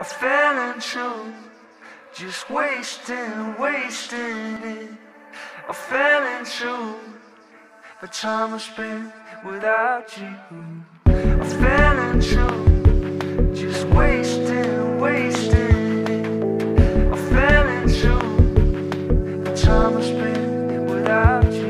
I fell in truth, just wasting it. I fell in truth, the time I spent without you. I fell in truth, just wasting it. I fell in truth, the time I spent without you.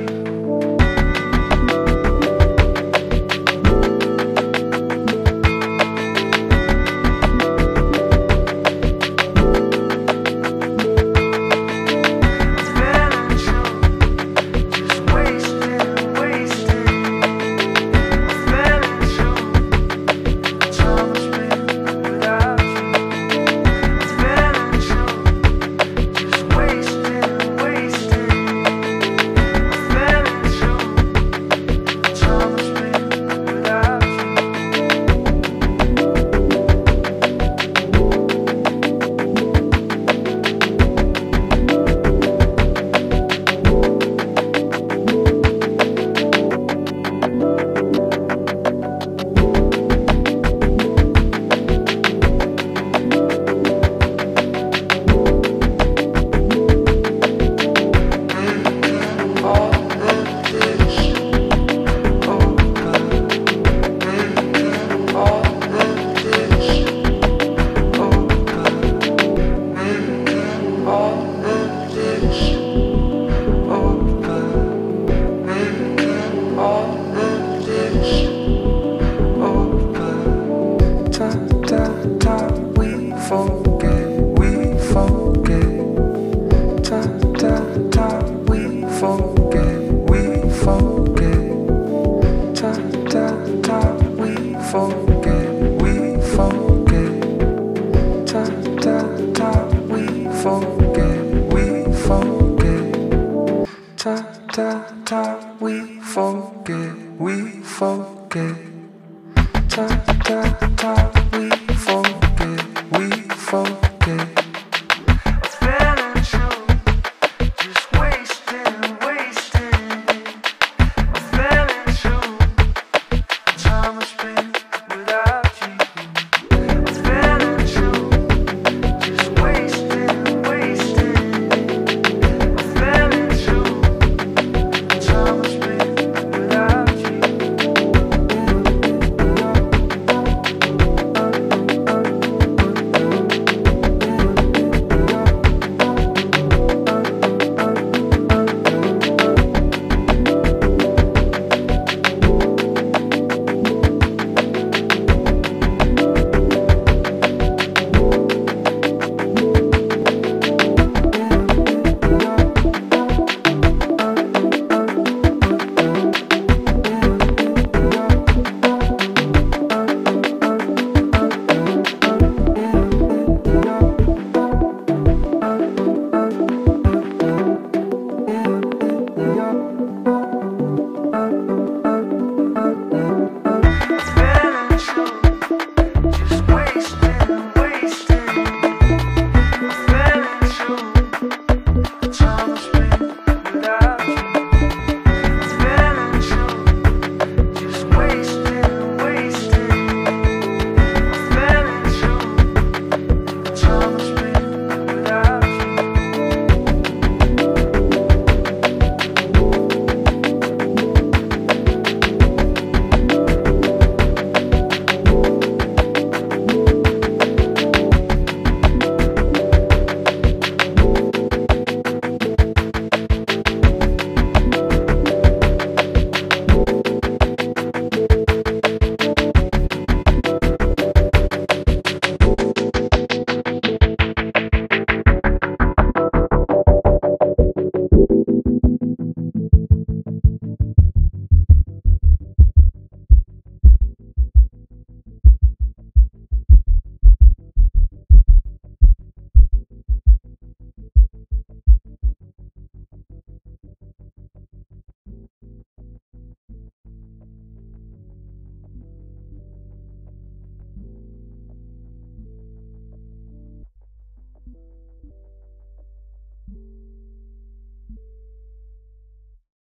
Oh,